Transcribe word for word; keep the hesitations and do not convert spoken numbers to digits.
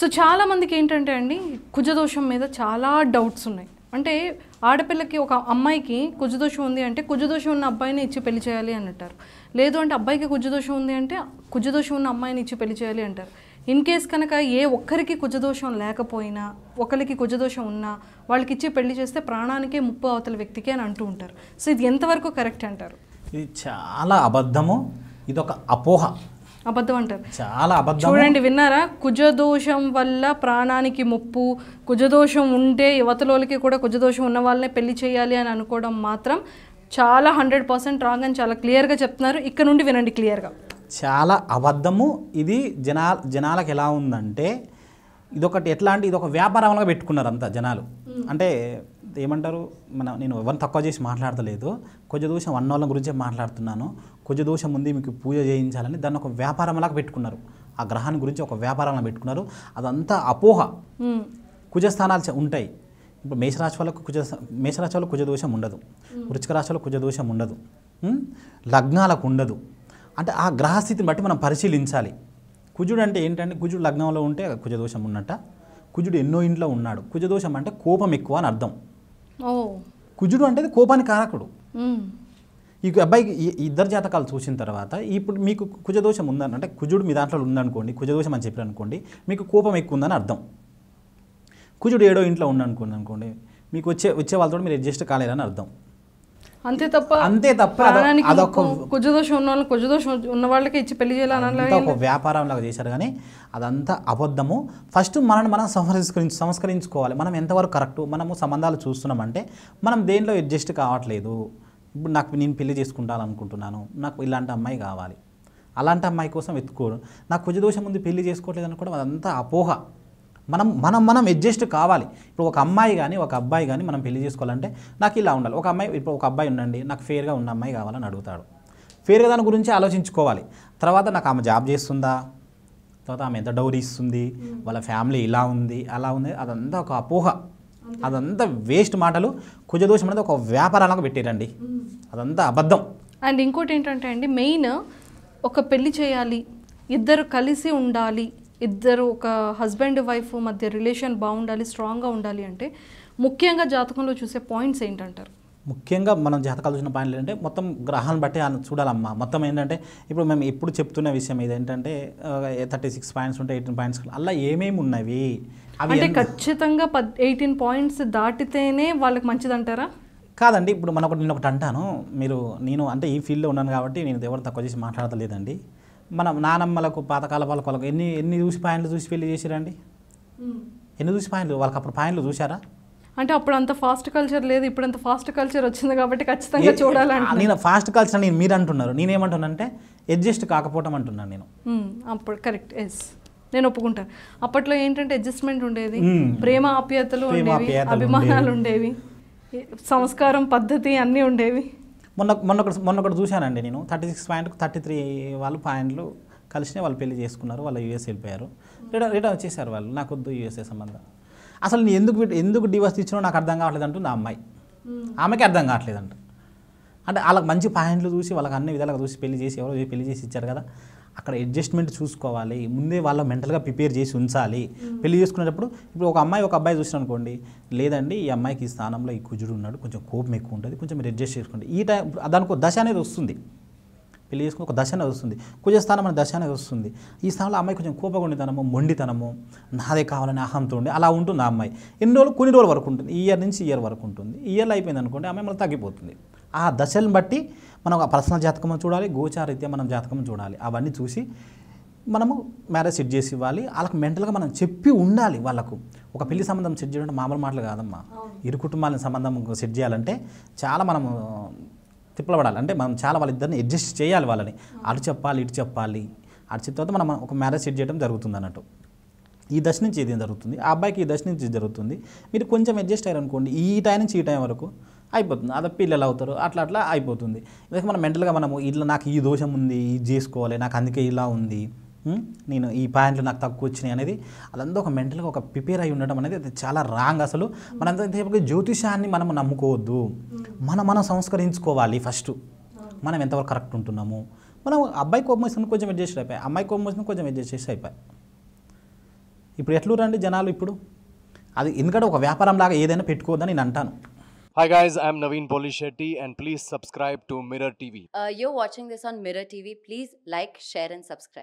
So చాలా మందికి ఏంటంటే అండి కుజదోషం మీద చాలా డౌట్స్ ఉన్నాయి. అంటే ఆడపిల్లకి ఒక అమ్మాయికి కుజదోషం ఉంది అంటే కుజదోషం ఉన్న అబ్బాయిని ఇచ్చి పెళ్లి చేయాలి అంటారు, లేదు అంటే అబ్బాయికి కుజదోషం ఉంది అంటే కుజదోషం ఉన్న అమ్మాయిని ఇచ్చి పెళ్లి చేయాలి అంటారు. ఇన్ కేస్ కనుక ఏ ఒక్కరికి కుజదోషం లేకపోయినా ఒకరికి కుజదోషం ఉన్నా వాళ్ళకి ఇచ్చి పెళ్లి చేస్తే ప్రాణానికే ముప్పు అవతల వ్యక్తికి అని అంటూ ఉంటారు. సో ఇది ఎంతవరకు కరెక్ట్ అంటారు? ఇది చాలా అబద్ధము, ఇది ఒక అపోహ, అబద్ధం అంటారు, చాలా అబద్ధం. చూడండి విన్నారా, కుజదోషం వల్ల ప్రాణానికి ముప్పు, కుజదోషం ఉంటే యువతలోకి కూడా కుజదోషం ఉన్న వాళ్ళనే పెళ్లి చేయాలి అని అనుకోవడం మాత్రం చాలా హండ్రెడ్ పర్సెంట్ రాంగ్ అని చాలా క్లియర్గా చెప్తున్నారు. ఇక్కడ నుండి వినండి క్లియర్గా, చాలా అబద్ధము. ఇది జనా జనాలకు ఎలా ఉందంటే ఇదొకటి ఎట్లా అంటే ఇదొక వ్యాపారంగా పెట్టుకున్నారు అంతా జనాలు. అంటే ఏమంటారు, మనం నేను ఎవరిని తక్కువ చేసి మాట్లాడతలేదు, కుజదోషం అన్నోళ్ళ గురించే మాట్లాడుతున్నాను. కుజదోషం ఉంది మీకు పూజ చేయించాలని దాన్ని ఒక వ్యాపారంలాగా పెట్టుకున్నారు, ఆ గ్రహాన్ని గురించి ఒక వ్యాపారంలా పెట్టుకున్నారు. అదంతా అపోహ. కుజస్థానాలు ఉంటాయి. ఇప్పుడు మేషరాశి వాళ్ళకు కుజ మేషరాశి వాళ్ళకు కుజదోషం ఉండదు, వృచ్చిక రాశిలో కుజదోషం ఉండదు, లగ్నాలకు ఉండదు. అంటే ఆ గ్రహస్థితిని బట్టి మనం పరిశీలించాలి. కుజుడు అంటే ఏంటంటే కుజుడు లగ్నంలో ఉంటే కుజదోషం ఉన్నట్ట, కుజుడు ఎన్నో ఇంట్లో ఉన్నాడు. కుజదోషం అంటే కోపం ఎక్కువ అని అర్థం. కుజుడు అంటే కోపానికి కారకుడు. ఈ అబ్బాయికి ఇద్దరు జాతకాలు చూసిన తర్వాత ఇప్పుడు మీకు కుజదోషం ఉందని అంటే కుజుడు మీ దాంట్లో ఉందనుకోండి, కుజదోషం అని చెప్పారు అనుకోండి, మీకు కోపం ఎక్కువ ఉందని అర్థం. కుజుడు ఏడో ఇంట్లో ఉందనుకోండి అనుకోండి మీకు వచ్చే వచ్చే వాళ్ళతో మీరు అడ్జస్ట్ కాలేదని అర్థం. అంతే తప్ప అంతే తప్ప అదొక కుజదోషం ఉన్న వాళ్ళు కుజదోషం ఉన్న వాళ్ళకి ఇచ్చి పెళ్లి చేయాలని ఒక వ్యాపారంలాగా చేశారు. కానీ అదంతా అబద్ధము. ఫస్ట్ మనల్ని మనం సంస్కరించు సంస్కరించుకోవాలి. మనం ఎంతవరకు కరెక్టు, మనము సంబంధాలు చూస్తున్నామంటే మనం దేనిలో అడ్జస్ట్ కావట్లేదు. ఇప్పుడు నాకు నేను పెళ్లి చేసుకుంటాలనుకుంటున్నాను, నాకు ఇలాంటి అమ్మాయి కావాలి, అలాంటి అమ్మాయి కోసం వెతుక్కోవడం, నాకు కుజదోషం ఉంది పెళ్లి చేసుకోవట్లేదు అనుకోవడం అదంతా అపోహ. మనం మనం మనం అడ్జస్ట్ కావాలి. ఇప్పుడు ఒక అమ్మాయి కానీ ఒక అబ్బాయి కానీ మనం పెళ్లి చేసుకోవాలంటే నాకు ఇలా ఉండాలి. ఒక అమ్మాయి ఇప్పుడు ఒక అబ్బాయి ఉండండి, నాకు ఫేర్గా ఉన్న అమ్మాయి కావాలని అడుగుతాడు. ఫేర్గా దాని గురించి ఆలోచించుకోవాలి. తర్వాత నాకు ఆమె జాబ్ చేస్తుందా, తర్వాత ఆమె ఎంత డౌరీ ఇస్తుంది, వాళ్ళ ఫ్యామిలీ ఇలా ఉంది అలా ఉంది, అదంతా ఒక అపోహ, అదంతా వేస్ట్ మాటలు. కుజదోషం అనేది ఒక వ్యాపారాలకు పెట్టేరండి, అదంతా అబద్ధం. అండ్ ఇంకోటి ఏంటంటే అండి, మెయిన్ ఒక పెళ్లి చేయాలి, ఇద్దరు కలిసి ఉండాలి, ఇద్దరు ఒక హస్బెండ్ వైఫ్ మధ్య రిలేషన్ బాగుండాలి, స్ట్రాంగ్గా ఉండాలి అంటే ముఖ్యంగా జాతకంలో చూసే పాయింట్స్ ఏంటంటారు? ముఖ్యంగా మనం జాతకాలు చూసిన పాయింట్లు ఏంటంటే మొత్తం గ్రహాలను బట్టి చూడాలమ్మా. మొత్తం ఏంటంటే ఇప్పుడు మేము ఎప్పుడు చెప్తున్న విషయం ఇదేంటంటే థర్టీ సిక్స్ పాయింట్స్ ఉంటాయి, ఎయిటీన్ పాయింట్స్ అలా ఏమేమి ఉన్నవి అవి ఖచ్చితంగా పద్ ఎయిటీన్ పాయింట్స్ దాటితేనే వాళ్ళకి మంచిదంటారా? కాదండి. ఇప్పుడు మనకు నేను ఒకటి అంటాను, మీరు నేను అంటే ఈ ఫీల్డ్లో ఉన్నాను కాబట్టి నేను ఎవరు తక్కువ చేసి మాట్లాడలేదండి. మనం నానమ్మలకు పాతకాల వాళ్ళకు వాళ్ళకు ఎన్ని ఎన్ని చూసి పాయింట్లు చూసి పెళ్లి చేశారండి, ఎన్ని చూసి పాయింట్లు వాళ్ళకి అప్పుడు పాయింట్లు చూసారా? అంటే అప్పుడు అంత ఫాస్ట్ కల్చర్ లేదు, ఇప్పుడు అంత ఫాస్ట్ కల్చర్ వచ్చింది కాబట్టి ఖచ్చితంగా చూడాలంటే నేను ఫాస్ట్ కల్చర్ నేను మీరు అంటున్నారు, నేనేమంటున్నానంటే అడ్జస్ట్ కాకపోవటం అంటున్నాను నేను. అప్పుడు కరెక్ట్, ఎస్ నేను ఒప్పుకుంటాను. అప్పట్లో ఏంటంటే అడ్జస్ట్మెంట్ ఉండేది, ప్రేమ ఆప్యాయతలు ఉండేవి, అభిమానాలు ఉండేవి, సంస్కారం పద్ధతి అన్నీ ఉండేవి. మొన్న మొన్న మొన్న ఒకటి చూశానండి నేను, థర్టీ సిక్స్ పాయింట్కి థర్టీ త్రీ వాళ్ళు పాయింట్లు కలిసినే వాళ్ళు పెళ్లి చేసుకున్నారు, వాళ్ళు యూఎస్ వెళ్ళిపోయారు, రిటర్న్ రిటర్న్ వచ్చేసారు వాళ్ళు, నాకు వద్దు యూఎస్ఏ సంబంధం. అసలు నేను ఎందుకు ఎందుకు డివోర్స్ ఇచ్చినో నాకు అర్థం కావట్లేదు అంటూ నా అమ్మాయి, ఆమెకి అర్థం కావట్లేదు అంట. అంటే వాళ్ళకి మంచి పాయింట్లు చూసి వాళ్ళకి అన్ని విధాలుగా చూసి పెళ్లి చేసి ఎవరో పెళ్లి చేసి ఇచ్చారు కదా. అక్కడ అడ్జస్ట్మెంట్ చూసుకోవాలి, ముందే వాళ్ళ మెంటల్గా ప్రిపేర్ చేసి ఉంచాలి. పెళ్లి చేసుకునేటప్పుడు ఇప్పుడు ఒక అమ్మాయి ఒక అబ్బాయి చూసిన అనుకోండి, లేదండి ఈ అమ్మాయికి ఈ స్థానంలో ఈ కుజుడు ఉన్నాడు, కొంచెం కోపం ఎక్కువ ఉంటుంది, కొంచెం మీరు అడ్జస్ట్ చేసుకోండి. ఈ టైం దానికి ఒక దశ అనేది వస్తుంది, పెళ్లి చేసుకుని ఒక దశ అనేది వస్తుంది, కుజస్థానం అనే దశ అనేది వస్తుంది. ఈ స్థానంలో అమ్మాయి కొంచెం కోపంగా ఉండేతనము, మొండితనము, నాదే కావాలని అహంతో ఉండి అలా ఉంటుంది. ఆ అమ్మాయి ఎన్ని రోజులు కొన్ని రోజుల వరకు ఉంటుంది, ఈ ఇయర్ నుంచి ఇయర్ వరకు ఉంటుంది. ఇయర్లో అయిపోయింది అనుకోండి అమ్మాయి మళ్ళీ తగ్గిపోతుంది. ఆ దశలను బట్టి మనం పర్సనల్ జాతకం చూడాలి, గోచారీత్యా మనం జాతకం చూడాలి, అవన్నీ చూసి మనము మ్యారేజ్ సెట్ చేసి ఇవ్వాలి. వాళ్ళకి మెంటల్గా మనం చెప్పి ఉండాలి. వాళ్ళకు ఒక పెళ్లి సంబంధం సెట్ చేయడం మామూలు మాటలు కాదమ్మా. ఇరు కుటుంబాల సంబంధం సెట్ చేయాలంటే చాలా మనము తిప్పలబడాలి, అంటే మనం చాలా వాళ్ళిద్దరిని అడ్జస్ట్ చేయాలి, వాళ్ళని అటు చెప్పాలి ఇటు చెప్పాలి, అటు చెప్పిన తర్వాత మనం ఒక మ్యారేజ్ సెట్ చేయడం జరుగుతుంది అన్నట్టు. ఈ దశ నుంచి ఇది జరుగుతుంది, ఆ అబ్బాయికి ఈ దశ నుంచి ఇది జరుగుతుంది, మీరు కొంచెం అడ్జస్ట్ అయ్యారు అనుకోండి ఈ టైం నుంచి ఈ టైం వరకు అయిపోతుంది, అదే పిల్లలు అవుతారు, అట్లా అట్లా అయిపోతుంది. ఇక మనం మెంటల్గా మనము ఇట్లా నాకు ఈ దోషం ఉంది, ఇది చేసుకోవాలి, నాకు అందుకే ఇలా ఉంది, నేను ఈ పాయింట్లు నాకు తక్కువ వచ్చినాయి అనేది అదంతా ఒక మెంటల్గా ఒక ప్రిపేర్ అయి ఉండడం అనేది అది చాలా రాంగ్. అసలు మనంతసేపు జ్యోతిషాన్ని మనం నమ్ముకోవద్దు, మనం మనం సంస్కరించుకోవాలి. ఫస్ట్ మనం ఎంతవరకు కరెక్ట్ ఉంటున్నాము, మనం అబ్బాయి కోపం వచ్చిన కొంచెం అడ్జస్ట్ అయిపోయాయి, అమ్మాయి కోపం వచ్చిన కొంచెం అడ్జస్ట్ చేసి అయిపోయాయి, ఇప్పుడు ఎట్లురండి జనాలు ఇప్పుడు అది ఎందుకంటే ఒక వ్యాపారంలాగా ఏదైనా పెట్టుకోవద్దని నేను అంటాను. Hi guys, I am Naveen Polishetty and please subscribe to Mirror T V. Uh, you're watching this on Mirror T V. Please like, share and subscribe.